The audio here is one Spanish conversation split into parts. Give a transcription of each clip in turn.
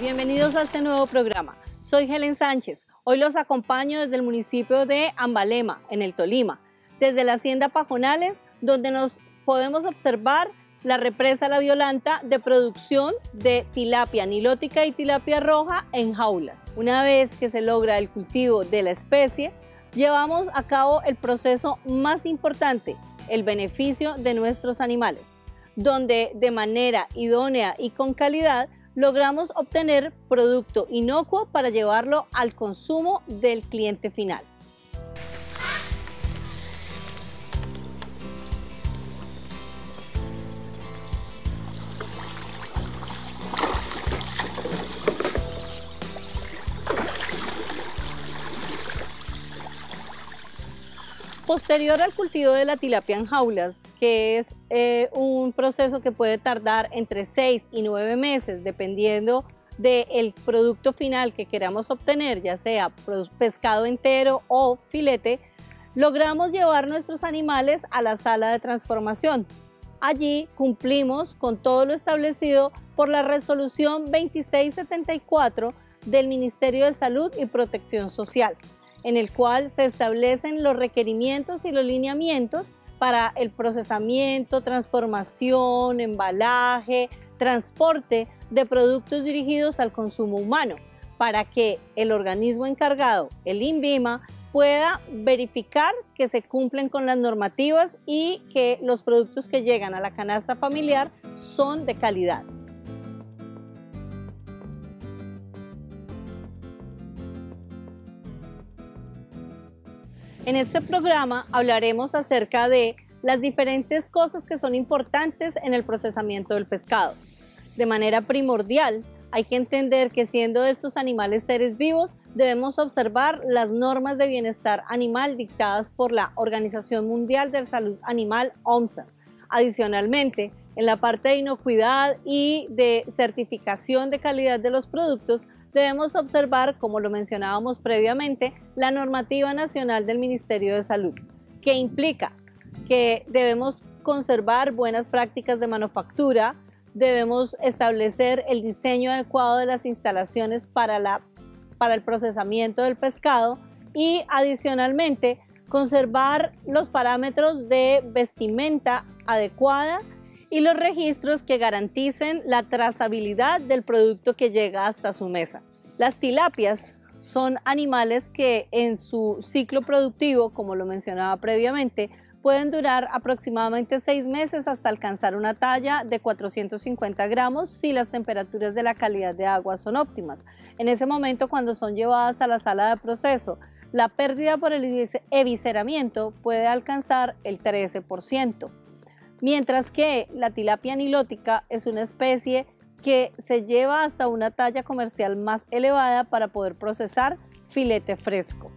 Bienvenidos a este nuevo programa. Soy Helen Sánchez. Hoy los acompaño desde el municipio de Ambalema, en el Tolima, desde la Hacienda Pajonales, donde nos podemos observar la represa La Violanta de producción de tilapia nilótica y tilapia roja en jaulas. Una vez que se logra el cultivo de la especie, llevamos a cabo el proceso más importante, el beneficio de nuestros animales, donde de manera idónea y con calidad logramos obtener producto inocuo para llevarlo al consumo del cliente final. Posterior al cultivo de la tilapia en jaulas, que es un proceso que puede tardar entre 6 y 9 meses, dependiendo del producto final que queramos obtener, ya sea pescado entero o filete, logramos llevar nuestros animales a la sala de transformación. Allí cumplimos con todo lo establecido por la resolución 2674 del Ministerio de Salud y Protección Social, en el cual se establecen los requerimientos y los lineamientos para el procesamiento, transformación, embalaje, transporte de productos dirigidos al consumo humano, para que el organismo encargado, el INVIMA, pueda verificar que se cumplen con las normativas y que los productos que llegan a la canasta familiar son de calidad. En este programa hablaremos acerca de las diferentes cosas que son importantes en el procesamiento del pescado. De manera primordial, hay que entender que siendo estos animales seres vivos, debemos observar las normas de bienestar animal dictadas por la Organización Mundial de Salud Animal, OMSA. Adicionalmente, en la parte de inocuidad y de certificación de calidad de los productos, debemos observar, como lo mencionábamos previamente, la normativa nacional del Ministerio de Salud, que implica que debemos conservar buenas prácticas de manufactura, debemos establecer el diseño adecuado de las instalaciones para el procesamiento del pescado y, adicionalmente, conservar los parámetros de vestimenta adecuada y los registros que garanticen la trazabilidad del producto que llega hasta su mesa. Las tilapias son animales que en su ciclo productivo, como lo mencionaba previamente, pueden durar aproximadamente 6 meses hasta alcanzar una talla de 450 gramos si las temperaturas de la calidad de agua son óptimas. En ese momento, cuando son llevadas a la sala de proceso, la pérdida por el evisceramiento puede alcanzar el 13%. Mientras que la tilapia nilótica es una especie que se lleva hasta una talla comercial más elevada para poder procesar filete fresco.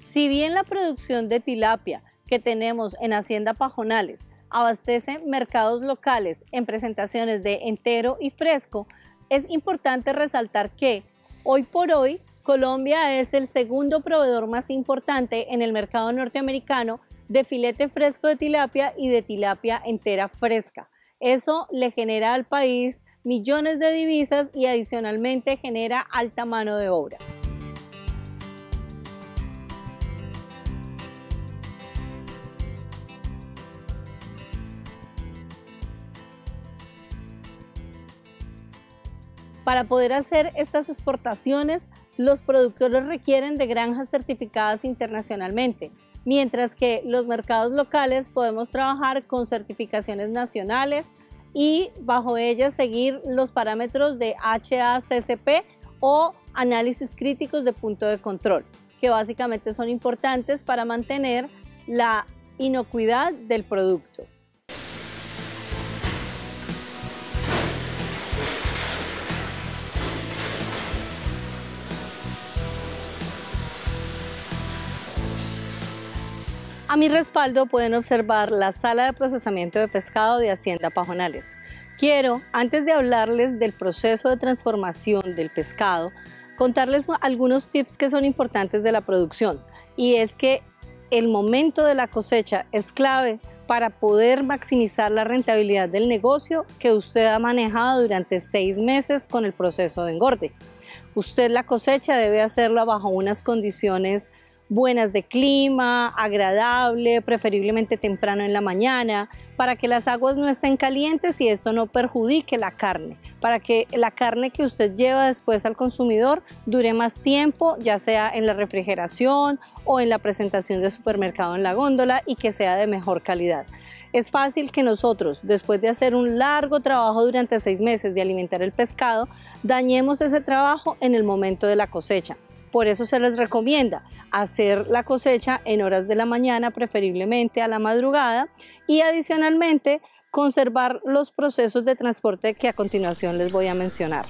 Si bien la producción de tilapia que tenemos en Hacienda Pajonales abastece mercados locales en presentaciones de entero y fresco, es importante resaltar que, hoy por hoy, Colombia es el segundo proveedor más importante en el mercado norteamericano de filete fresco de tilapia y de tilapia entera fresca. Eso le genera al país millones de divisas y adicionalmente genera alta mano de obra. Para poder hacer estas exportaciones, los productores requieren de granjas certificadas internacionalmente, mientras que los mercados locales podemos trabajar con certificaciones nacionales y bajo ellas seguir los parámetros de HACCP o análisis críticos de punto de control, que básicamente son importantes para mantener la inocuidad del producto. A mi respaldo pueden observar la sala de procesamiento de pescado de Hacienda Pajonales. Quiero, antes de hablarles del proceso de transformación del pescado, contarles algunos tips que son importantes de la producción. Y es que el momento de la cosecha es clave para poder maximizar la rentabilidad del negocio que usted ha manejado durante 6 meses con el proceso de engorde. Usted la cosecha debe hacerla bajo unas condiciones buenas de clima, agradable, preferiblemente temprano en la mañana, para que las aguas no estén calientes y esto no perjudique la carne, para que la carne que usted lleva después al consumidor dure más tiempo, ya sea en la refrigeración o en la presentación de supermercado en la góndola, y que sea de mejor calidad. Es fácil que nosotros, después de hacer un largo trabajo durante 6 meses de alimentar el pescado, dañemos ese trabajo en el momento de la cosecha. Por eso se les recomienda hacer la cosecha en horas de la mañana, preferiblemente a la madrugada, y adicionalmente conservar los procesos de transporte que a continuación les voy a mencionar.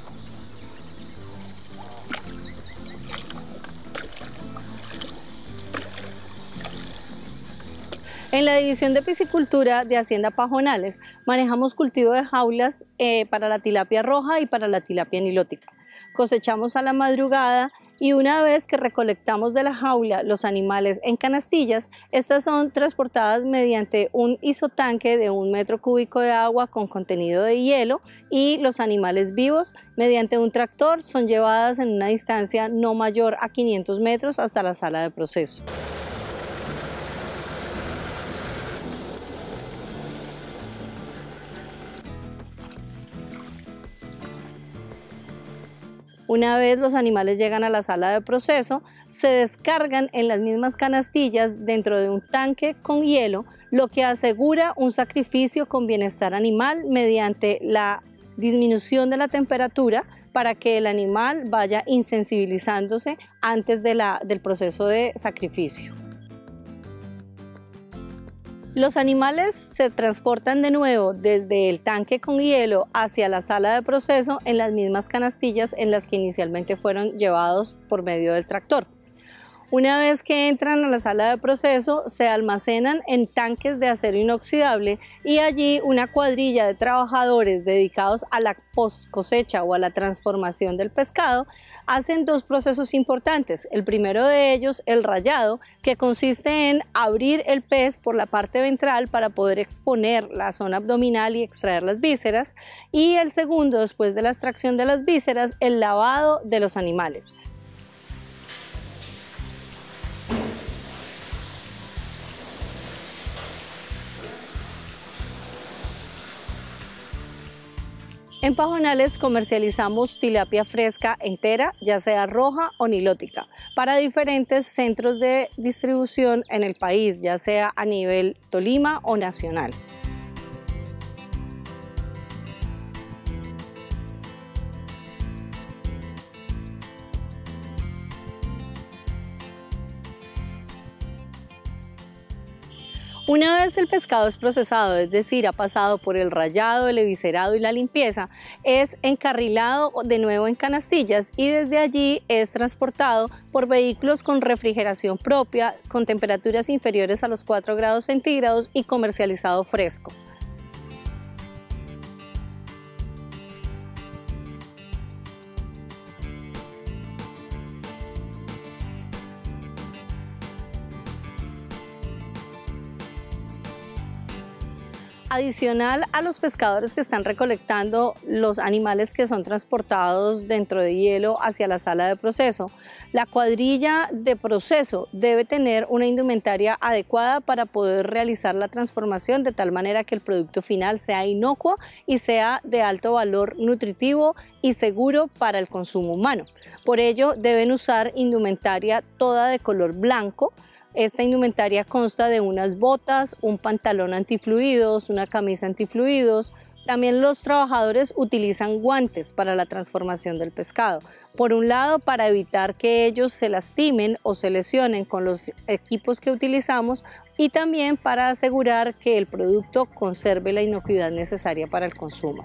En la División de Piscicultura de Hacienda Pajonales manejamos cultivo de jaulas para la tilapia roja y para la tilapia nilótica. Cosechamos a la madrugada y una vez que recolectamos de la jaula los animales en canastillas, estas son transportadas mediante un isotanque de 1 metro cúbico de agua con contenido de hielo, y los animales vivos mediante un tractor son llevadas en una distancia no mayor a 500 metros hasta la sala de proceso. Una vez los animales llegan a la sala de proceso, se descargan en las mismas canastillas dentro de un tanque con hielo, lo que asegura un sacrificio con bienestar animal mediante la disminución de la temperatura para que el animal vaya insensibilizándose antes del proceso de sacrificio. Los animales se transportan de nuevo desde el tanque con hielo hacia la sala de proceso en las mismas canastillas en las que inicialmente fueron llevados por medio del tractor. Una vez que entran a la sala de proceso, se almacenan en tanques de acero inoxidable, y allí una cuadrilla de trabajadores dedicados a la poscosecha o a la transformación del pescado hacen 2 procesos importantes. El primero de ellos, el rayado, que consiste en abrir el pez por la parte ventral para poder exponer la zona abdominal y extraer las vísceras, y el segundo, después de la extracción de las vísceras, el lavado de los animales. En Pajonales comercializamos tilapia fresca entera, ya sea roja o nilótica, para diferentes centros de distribución en el país, ya sea a nivel Tolima o nacional. Una vez el pescado es procesado, es decir, ha pasado por el rayado, el eviscerado y la limpieza, es encarrilado de nuevo en canastillas y desde allí es transportado por vehículos con refrigeración propia, con temperaturas inferiores a los 4 grados centígrados y comercializado fresco. Adicional a los pescadores que están recolectando los animales que son transportados dentro de hielo hacia la sala de proceso, la cuadrilla de proceso debe tener una indumentaria adecuada para poder realizar la transformación de tal manera que el producto final sea inocuo y sea de alto valor nutritivo y seguro para el consumo humano. Por ello, deben usar indumentaria toda de color blanco. Esta indumentaria consta de unas botas, un pantalón antifluidos, una camisa antifluidos. También los trabajadores utilizan guantes para la transformación del pescado. Por un lado, para evitar que ellos se lastimen o se lesionen con los equipos que utilizamos, y también para asegurar que el producto conserve la inocuidad necesaria para el consumo.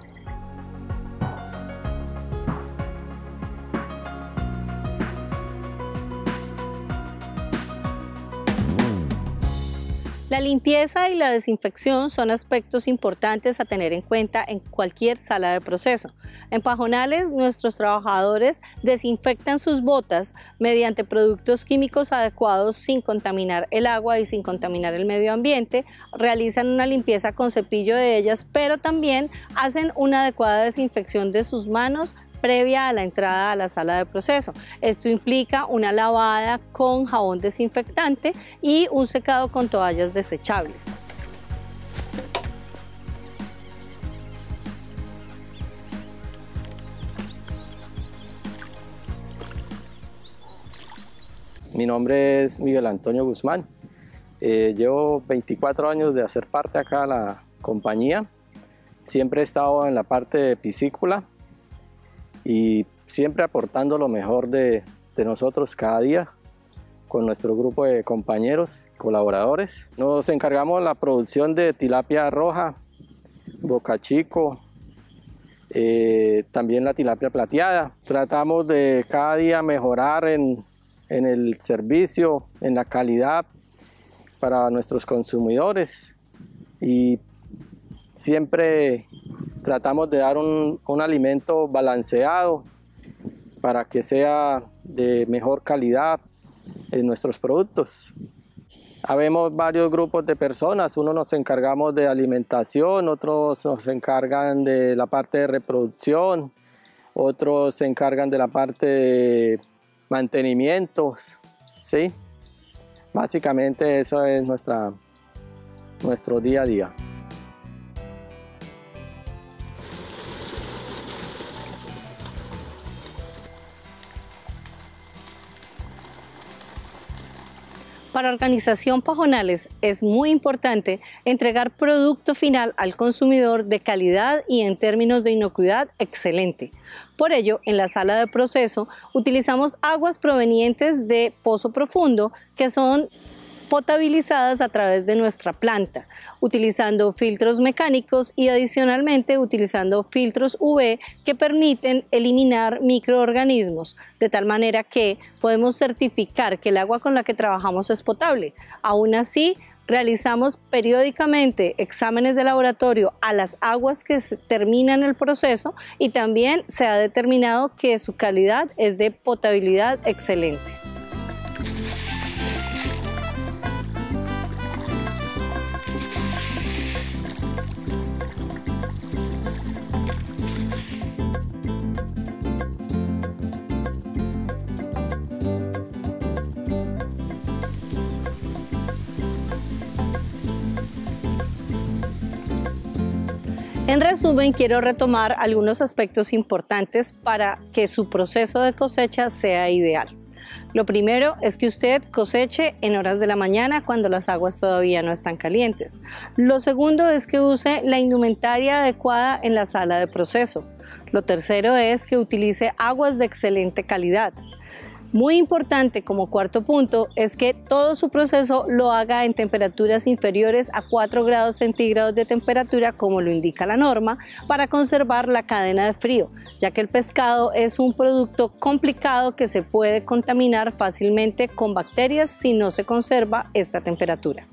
La limpieza y la desinfección son aspectos importantes a tener en cuenta en cualquier sala de proceso. En Pajonales, nuestros trabajadores desinfectan sus botas mediante productos químicos adecuados sin contaminar el agua y sin contaminar el medio ambiente, realizan una limpieza con cepillo de ellas, pero también hacen una adecuada desinfección de sus manos previa a la entrada a la sala de proceso. Esto implica una lavada con jabón desinfectante y un secado con toallas desechables. Mi nombre es Miguel Antonio Guzmán. Llevo 24 años de hacer parte acá de la compañía. Siempre he estado en la parte de piscícola y siempre aportando lo mejor de nosotros cada día con nuestro grupo de compañeros, colaboradores. Nos encargamos de la producción de tilapia roja, boca chico, también la tilapia plateada. Tratamos de cada día mejorar en el servicio, en la calidad para nuestros consumidores y siempre tratamos de dar un alimento balanceado para que sea de mejor calidad en nuestros productos. Habemos varios grupos de personas, unos nos encargamos de alimentación, otros nos encargan de la parte de reproducción, otros se encargan de la parte de mantenimientos, ¿sí? Básicamente eso es nuestro día a día. Para Organización Pajonales es muy importante entregar producto final al consumidor de calidad y en términos de inocuidad excelente. Por ello, en la sala de proceso utilizamos aguas provenientes de pozo profundo que son potabilizadas a través de nuestra planta, utilizando filtros mecánicos y adicionalmente utilizando filtros UV que permiten eliminar microorganismos, de tal manera que podemos certificar que el agua con la que trabajamos es potable. Aún así, realizamos periódicamente exámenes de laboratorio a las aguas que terminan el proceso y también se ha determinado que su calidad es de potabilidad excelente. En resumen, quiero retomar algunos aspectos importantes para que su proceso de cosecha sea ideal. Lo primero es que usted coseche en horas de la mañana cuando las aguas todavía no están calientes. Lo segundo es que use la indumentaria adecuada en la sala de proceso. Lo tercero es que utilice aguas de excelente calidad. Muy importante como cuarto punto es que todo su proceso lo haga en temperaturas inferiores a 4 grados centígrados de temperatura, como lo indica la norma, para conservar la cadena de frío, ya que el pescado es un producto complicado que se puede contaminar fácilmente con bacterias si no se conserva esta temperatura.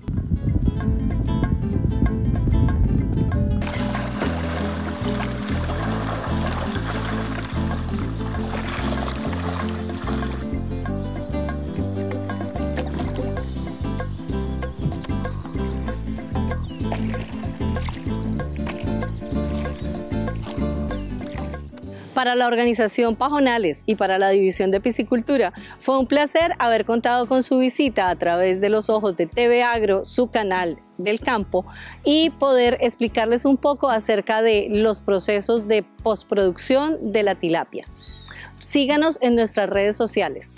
Para la Organización Pajonales y para la División de Piscicultura, fue un placer haber contado con su visita a través de los ojos de TV Agro, su canal del campo, y poder explicarles un poco acerca de los procesos de postproducción de la tilapia. Síganos en nuestras redes sociales.